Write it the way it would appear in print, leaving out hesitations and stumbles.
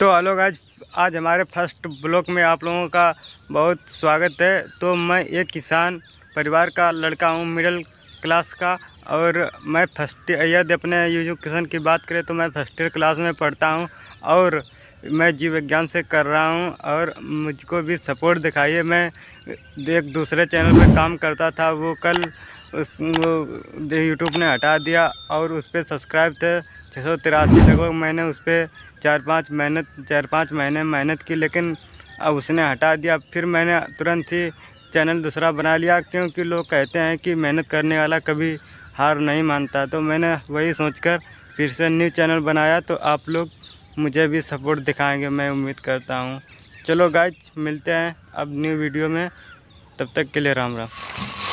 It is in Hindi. तो हेलो गाइस, आज हमारे फर्स्ट ब्लॉग में आप लोगों का बहुत स्वागत है। तो मैं एक किसान परिवार का लड़का हूँ, मिडिल क्लास का, और मैं फर्स्ट यदि अपने एजुकेशन की बात करें तो मैं फर्स्ट ईयर क्लास में पढ़ता हूँ और मैं जीव विज्ञान से कर रहा हूँ। और मुझको भी सपोर्ट दिखाइए। मैं एक दूसरे चैनल पर काम करता था, वो कल वो यूट्यूब ने हटा दिया और उस पर सब्सक्राइब थे 683 लगभग। मैंने उस पर चार पाँच महीने मेहनत की, लेकिन अब उसने हटा दिया। फिर मैंने तुरंत ही चैनल दूसरा बना लिया, क्योंकि लोग कहते हैं कि मेहनत करने वाला कभी हार नहीं मानता। तो मैंने वही सोचकर फिर से न्यू चैनल बनाया। तो आप लोग मुझे भी सपोर्ट दिखाएंगे, मैं उम्मीद करता हूँ। चलो गाइस, मिलते हैं अब न्यू वीडियो में। तब तक के लिए राम राम।